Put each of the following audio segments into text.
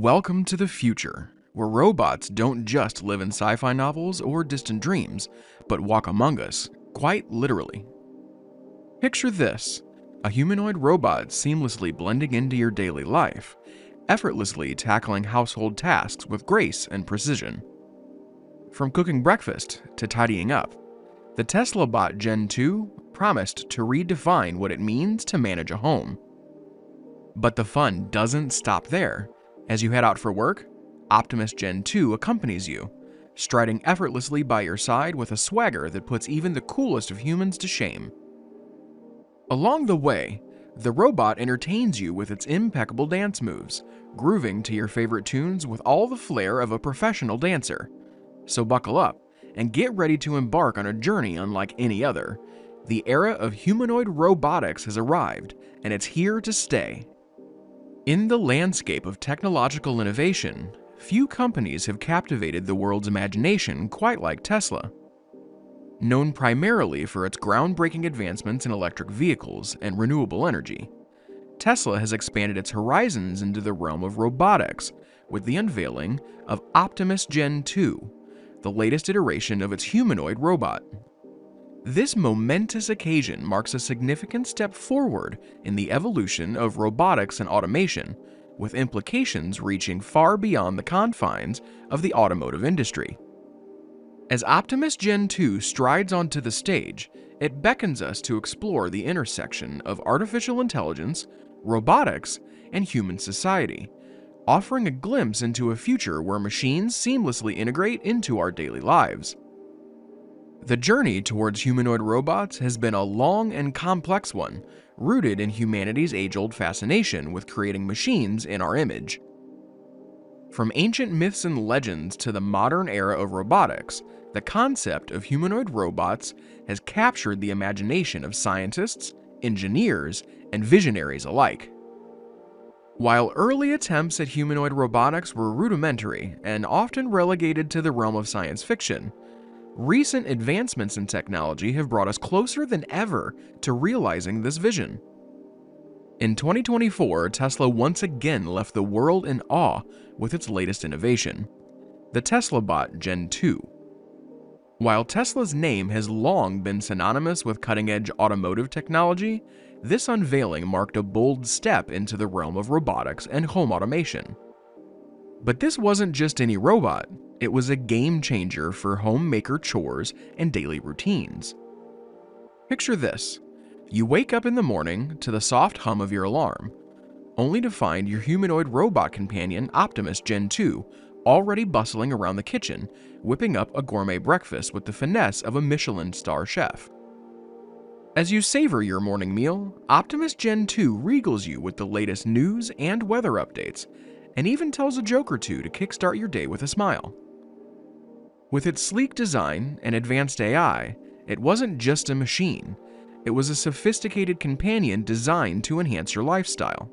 Welcome to the future, where robots don't just live in sci-fi novels or distant dreams, but walk among us, quite literally. Picture this, a humanoid robot seamlessly blending into your daily life, effortlessly tackling household tasks with grace and precision. From cooking breakfast to tidying up, the Tesla Bot Gen 2 promised to redefine what it means to manage a home. But the fun doesn't stop there. As you head out for work, Optimus Gen 2 accompanies you, striding effortlessly by your side with a swagger that puts even the coolest of humans to shame. Along the way, the robot entertains you with its impeccable dance moves, grooving to your favorite tunes with all the flair of a professional dancer. So buckle up and get ready to embark on a journey unlike any other. The era of humanoid robotics has arrived, and it's here to stay. In the landscape of technological innovation, few companies have captivated the world's imagination quite like Tesla. Known primarily for its groundbreaking advancements in electric vehicles and renewable energy, Tesla has expanded its horizons into the realm of robotics with the unveiling of Optimus Gen 2, the latest iteration of its humanoid robot. This momentous occasion marks a significant step forward in the evolution of robotics and automation, with implications reaching far beyond the confines of the automotive industry. As Optimus Gen 2 strides onto the stage, it beckons us to explore the intersection of artificial intelligence, robotics, and human society, offering a glimpse into a future where machines seamlessly integrate into our daily lives. The journey towards humanoid robots has been a long and complex one, rooted in humanity's age-old fascination with creating machines in our image. From ancient myths and legends to the modern era of robotics, the concept of humanoid robots has captured the imagination of scientists, engineers, and visionaries alike. While early attempts at humanoid robotics were rudimentary and often relegated to the realm of science fiction, recent advancements in technology have brought us closer than ever to realizing this vision. In 2024, Tesla once again left the world in awe with its latest innovation, the Tesla Bot Gen 2. While Tesla's name has long been synonymous with cutting-edge automotive technology, this unveiling marked a bold step into the realm of robotics and home automation. But this wasn't just any robot. It was a game-changer for homemaker chores and daily routines. Picture this. You wake up in the morning to the soft hum of your alarm, only to find your humanoid robot companion Optimus Gen 2 already bustling around the kitchen, whipping up a gourmet breakfast with the finesse of a Michelin-star chef. As you savor your morning meal, Optimus Gen 2 regals you with the latest news and weather updates, and even tells a joke or two to kickstart your day with a smile. With its sleek design and advanced AI, it wasn't just a machine. It was a sophisticated companion designed to enhance your lifestyle.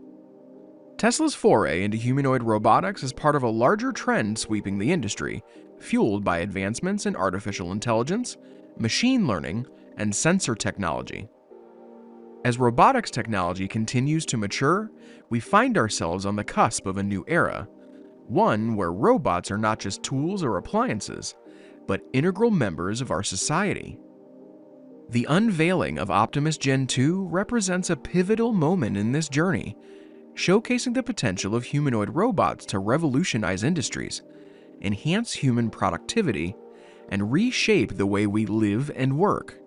Tesla's foray into humanoid robotics is part of a larger trend sweeping the industry, fueled by advancements in artificial intelligence, machine learning, and sensor technology. As robotics technology continues to mature, we find ourselves on the cusp of a new era, one where robots are not just tools or appliances, but integral members of our society. The unveiling of Optimus Gen 2 represents a pivotal moment in this journey, showcasing the potential of humanoid robots to revolutionize industries, enhance human productivity, and reshape the way we live and work.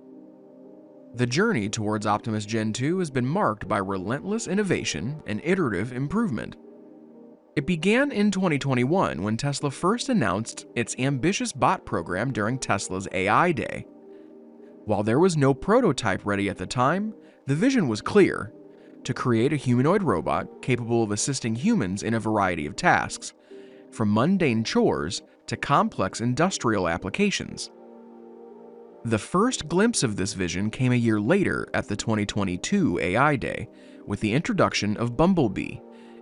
The journey towards Optimus Gen 2 has been marked by relentless innovation and iterative improvement. It began in 2021 when Tesla first announced its ambitious bot program during Tesla's AI Day. While there was no prototype ready at the time, the vision was clear: to create a humanoid robot capable of assisting humans in a variety of tasks, from mundane chores to complex industrial applications. The first glimpse of this vision came a year later at the 2022 AI Day with the introduction of Bumblebee,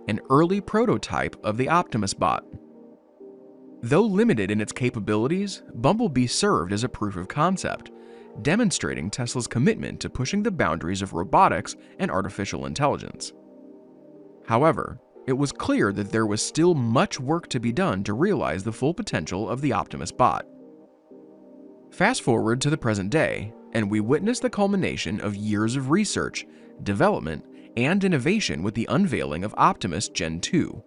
an early prototype of the Optimus Bot. Though limited in its capabilities, Bumblebee served as a proof of concept, demonstrating Tesla's commitment to pushing the boundaries of robotics and artificial intelligence. However, it was clear that there was still much work to be done to realize the full potential of the Optimus bot. Fast forward to the present day, and we witness the culmination of years of research, development, and innovation with the unveiling of Optimus Gen 2.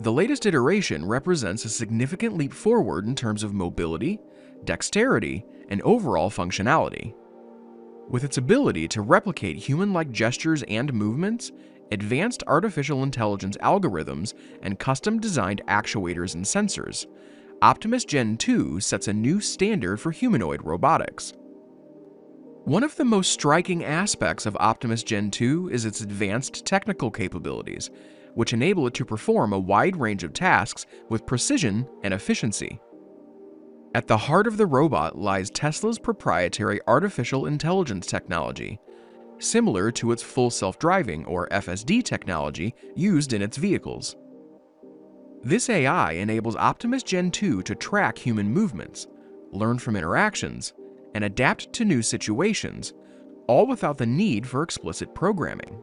The latest iteration represents a significant leap forward in terms of mobility, dexterity, and overall functionality. With its ability to replicate human-like gestures and movements, advanced artificial intelligence algorithms, and custom-designed actuators and sensors, Optimus Gen 2 sets a new standard for humanoid robotics. One of the most striking aspects of Optimus Gen 2 is its advanced technical capabilities, which enable it to perform a wide range of tasks with precision and efficiency. At the heart of the robot lies Tesla's proprietary artificial intelligence technology, similar to its full self-driving or FSD technology used in its vehicles. This AI enables Optimus Gen 2 to track human movements, learn from interactions, and adapt to new situations, all without the need for explicit programming.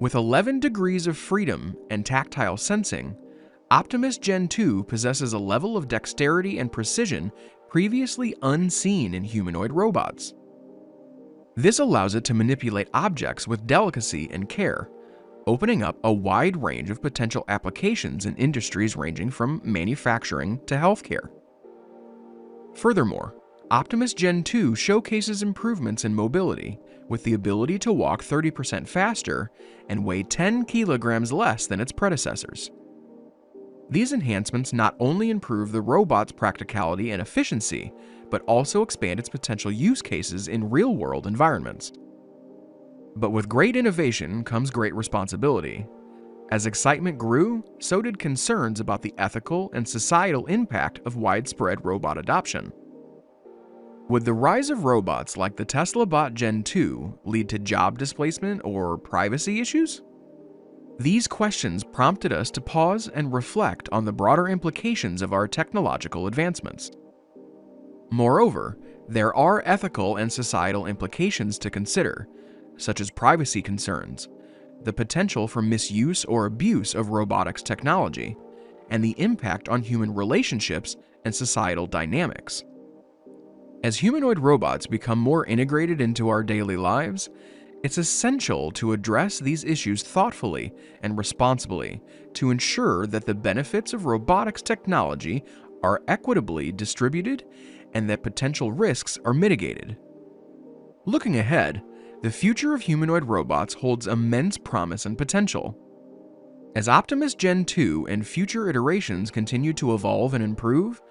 With 11 degrees of freedom and tactile sensing, Optimus Gen 2 possesses a level of dexterity and precision previously unseen in humanoid robots. This allows it to manipulate objects with delicacy and care, opening up a wide range of potential applications in industries ranging from manufacturing to healthcare. Furthermore, Optimus Gen 2 showcases improvements in mobility, with the ability to walk 30% faster and weigh 10 kilograms less than its predecessors. These enhancements not only improve the robot's practicality and efficiency, but also expand its potential use cases in real-world environments. But with great innovation comes great responsibility. As excitement grew, so did concerns about the ethical and societal impact of widespread robot adoption. Would the rise of robots like the Tesla Bot Gen 2 lead to job displacement or privacy issues? These questions prompted us to pause and reflect on the broader implications of our technological advancements. Moreover, there are ethical and societal implications to consider, such as privacy concerns, the potential for misuse or abuse of robotics technology, and the impact on human relationships and societal dynamics. As humanoid robots become more integrated into our daily lives, it's essential to address these issues thoughtfully and responsibly to ensure that the benefits of robotics technology are equitably distributed and that potential risks are mitigated. Looking ahead, the future of humanoid robots holds immense promise and potential. As Optimus Gen 2 and future iterations continue to evolve and improve,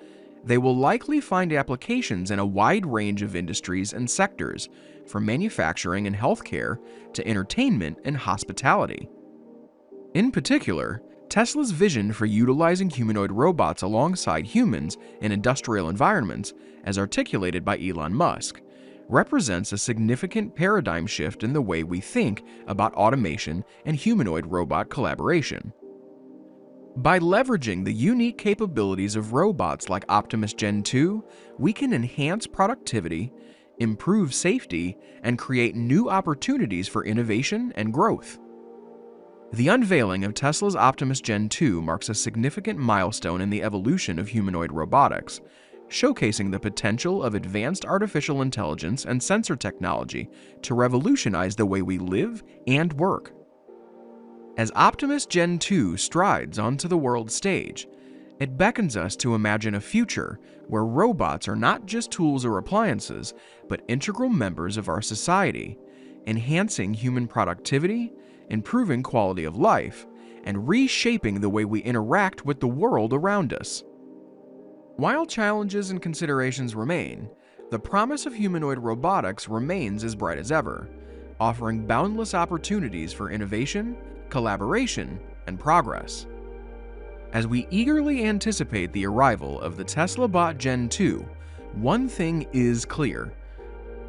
they will likely find applications in a wide range of industries and sectors, from manufacturing and healthcare to entertainment and hospitality. In particular, Tesla's vision for utilizing humanoid robots alongside humans in industrial environments, as articulated by Elon Musk, represents a significant paradigm shift in the way we think about automation and humanoid-robot collaboration. By leveraging the unique capabilities of robots like Optimus Gen 2, we can enhance productivity, improve safety, and create new opportunities for innovation and growth. The unveiling of Tesla's Optimus Gen 2 marks a significant milestone in the evolution of humanoid robotics, showcasing the potential of advanced artificial intelligence and sensor technology to revolutionize the way we live and work. As Optimus Gen 2 strides onto the world stage, it beckons us to imagine a future where robots are not just tools or appliances, but integral members of our society, enhancing human productivity, improving quality of life, and reshaping the way we interact with the world around us. While challenges and considerations remain, the promise of humanoid robotics remains as bright as ever, offering boundless opportunities for innovation, collaboration, and progress. As we eagerly anticipate the arrival of the Tesla Bot Gen 2, one thing is clear: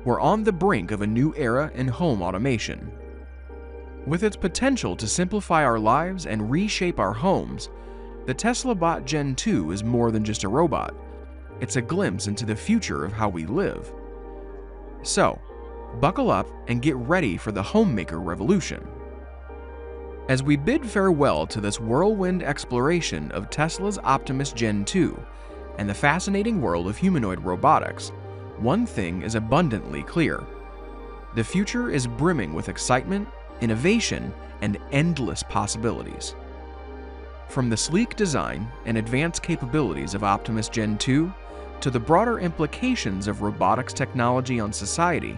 we're on the brink of a new era in home automation. With its potential to simplify our lives and reshape our homes, the Tesla Bot Gen 2 is more than just a robot. It's a glimpse into the future of how we live. So, buckle up and get ready for the homemaker revolution. As we bid farewell to this whirlwind exploration of Tesla's Optimus Gen 2 and the fascinating world of humanoid robotics, one thing is abundantly clear. The future is brimming with excitement, innovation, and endless possibilities. From the sleek design and advanced capabilities of Optimus Gen 2 to the broader implications of robotics technology on society,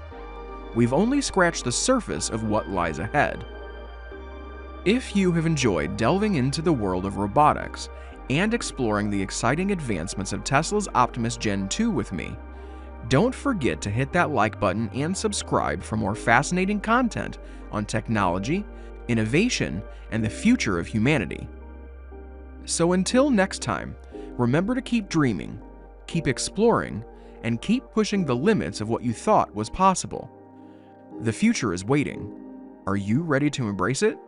we've only scratched the surface of what lies ahead. If you have enjoyed delving into the world of robotics and exploring the exciting advancements of Tesla's Optimus Gen 2 with me, don't forget to hit that like button and subscribe for more fascinating content on technology, innovation, and the future of humanity. So until next time, remember to keep dreaming, keep exploring, and keep pushing the limits of what you thought was possible. The future is waiting. Are you ready to embrace it?